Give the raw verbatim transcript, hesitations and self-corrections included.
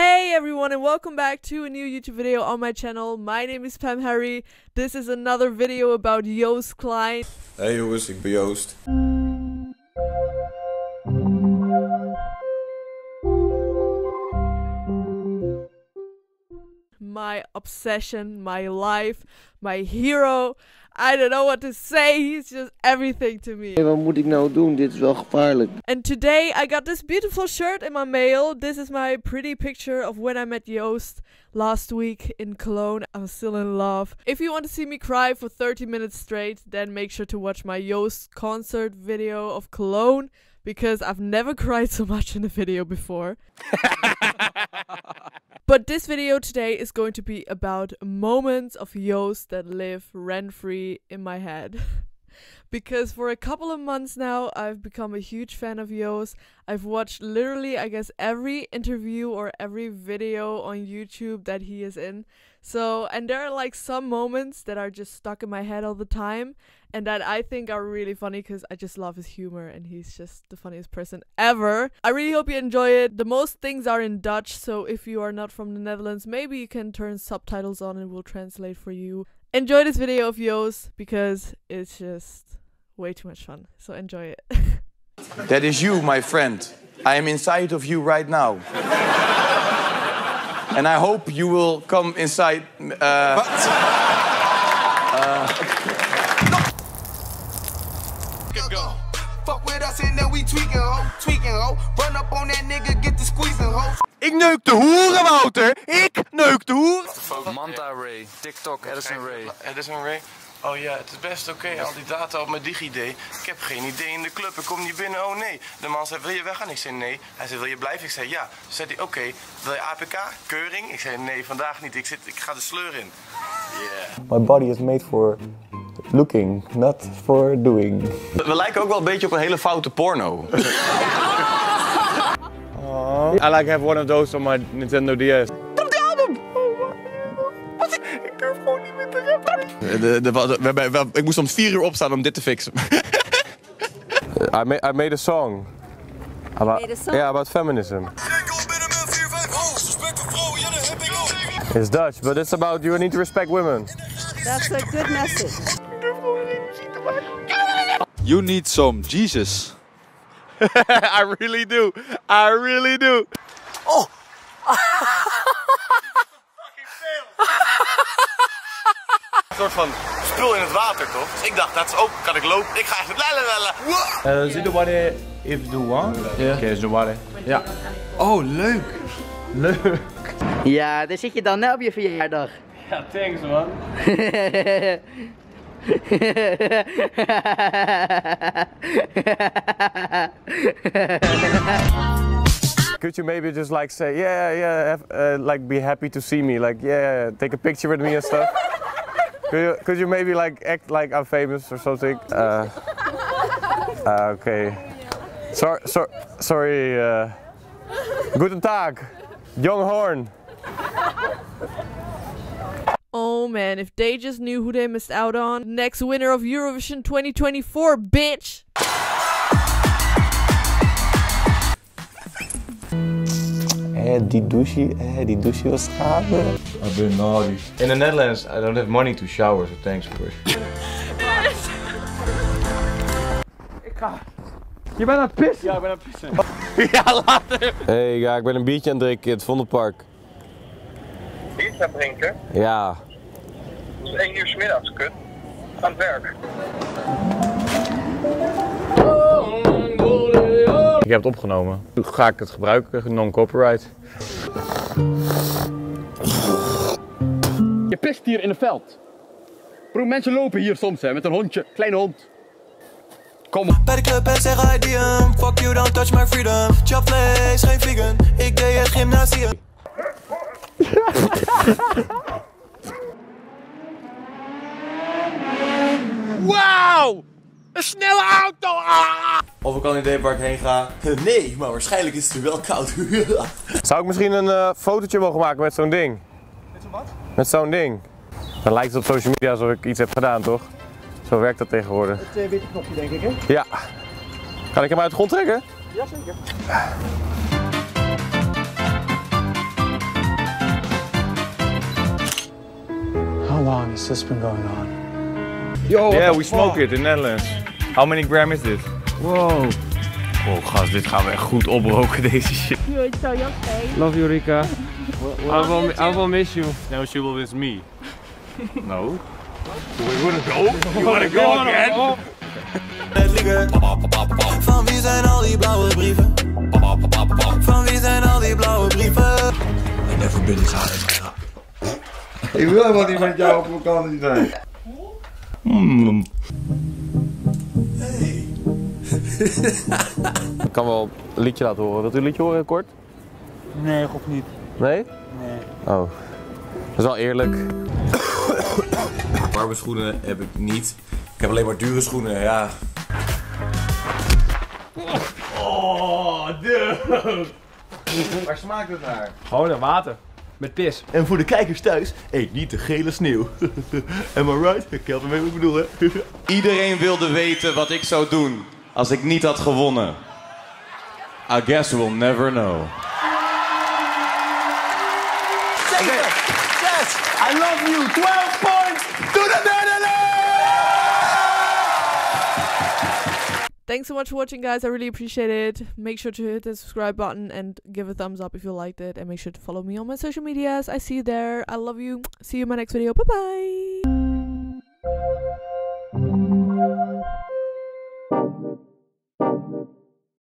Hey everyone, and welcome back to a new YouTube video on my channel. My name is Pam Harry. This is another video about Joost Klein. Hey jongens, ik ben Joost. My obsession, my life, my hero. I don't know what to say, he's just everything to me. Hey, wat moet ik nou doen? Dit is wel gevaarlijk. And today I got this beautiful shirt in my mail. This is my pretty picture of when I met Joost last week in Cologne. I'm still in love. If you want to see me cry for thirty minutes straight, then make sure to watch my Joost concert video of Cologne, because I've never cried so much in a video before. But this video today is going to be about moments of Joost that live rent-free in my head. Because for a couple of months now, I've become a huge fan of Joost. I've watched literally, I guess, every interview or every video on YouTube that he is in. So, and there are like some moments that are just stuck in my head all the time. And that I think are really funny because I just love his humor and he's just the funniest person ever. I really hope you enjoy it. The most things are in Dutch, so if you are not from the Netherlands, maybe you can turn subtitles on and we'll translate for you. Enjoy this video of Joost because it's just way too much fun. So enjoy it. That is you, my friend. I am inside of you right now. And I hope you will come inside. Uh, Ik neuk de hoeren, Wouter! Ik neuk de hoeren! Manta Ray, TikTok, Edison Ray. Edison Ray? Oh ja, het is best oké. Okay. Al die data op mijn DigiD. Ik heb geen idee in de club, ik kom niet binnen. Oh nee. De man zei: wil je weggaan? Ik zei: nee. Hij zei: wil je blijven? Ik zei: ja. Toen zei hij: oké, okay. Wil je A P K? Keuring? Ik zei: nee, vandaag niet. Ik, zit, ik ga de sleur in. Yeah. My body is made for looking, not for doing. We lijken ook wel een beetje op een hele foute porno. Oh. I like have one of those on my Nintendo D S. Op de album! Wat? Ik durf gewoon niet meer te rappen. De, de, de, we, we, we, ik moest om vier uur opstaan om dit te fixen. I, made, I made a song. About, made a song? Yeah, about feminism. It's Dutch, but it's about you need to respect women. That's a good message. You need some Jesus. I really do. I really do. Oh! Een soort van spul in het water, toch? Dus ik dacht, dat is ook, kan ik lopen? Ik ga echt lalalala. Is it the water if you want? Yeah. Okay, is the water. Ja. Oh, leuk. Leuk. Ja, daar zit je dan net op je verjaardag. Ja, thanks man. Could you maybe just like say, yeah, yeah, have, uh, like be happy to see me, like yeah, take a picture with me and stuff? Could you, could you maybe like act like I'm famous or something? Uh, uh, okay. Sorry, sorry, sorry. Uh, Guten Tag, Jonghorn. Oh man, if they just knew who they missed out on. Next winner of Eurovision twenty twenty-four, bitch! Eh, die douche, eh, die douche was schade. I've been naughty. In the Netherlands, I don't have money to shower, so thanks for it. Je bent aan het pissen? Ja, ik ben aan het pissen. Ja, later! Hey, ja, ik ben een biertje aan het drinken in het Vondelpark. Biertje aan het drinken? Ja. Het is één uur 's middags, kut. Aan het werk. Ik heb het opgenomen. Nu ga ik het gebruiken, non-copyright. Je pist hier in het veld. Bro, mensen lopen hier soms hè, met een hondje, kleine hond. Kom op. Bij de club en zeg I D M. Fuck you, don't touch my freedom. Chop vlees, geen vegan. Ik deed het gymnasium. Wauw! Een snelle auto! Ah! Of ik al een idee waar ik heen ga? Nee, maar waarschijnlijk is het nu wel koud. Zou ik misschien een uh, fotootje mogen maken met zo'n ding? Met zo'n wat? Met zo'n ding. Dan lijkt het op social media alsof ik iets heb gedaan, toch? Zo werkt dat tegenwoordig. Het uh, witte knopje, denk ik, hè? Ja. Kan ik hem uit de grond trekken? Jazeker. It's just been going on. Yo, yeah, we fuck? smoke it in Netherlands. How many gram is this? Wow. Oh, gast, dit gaan we echt goed oproken, deze shit. Yo, it's so okay. Love you, Rika. I, will, I will miss you. Now she will miss me. No. We wouldn't go? You wanna go again? Het liegen. Van wie zijn al die blauwe brieven? Van wie zijn al die blauwe brieven? En even binnen gaan. Ik wil helemaal niet met jou op vakantie zijn. Mm. Hey. Ik kan wel een liedje laten horen. Wilt u een liedje horen kort? Nee, of niet. Nee? Nee. Oh. Dat is wel eerlijk. Warme schoenen heb ik niet. Ik heb alleen maar dure schoenen, ja. Oh, dude. Waar smaakt het naar? Gewoon naar water. Met pis. En voor de kijkers thuis, eet niet de gele sneeuw. Am I right? Ik help hem even bedoelen. Iedereen wilde weten wat ik zou doen als ik niet had gewonnen. I guess we'll never know. Zeker! Yes! I love you! twaalf points to the Netherlands! Thanks so much for watching, guys. I really appreciate it. Make sure to hit the subscribe button and give a thumbs up if you liked it. And make sure to follow me on my social medias. I see you there. I love you. See you in my next video. Bye-bye!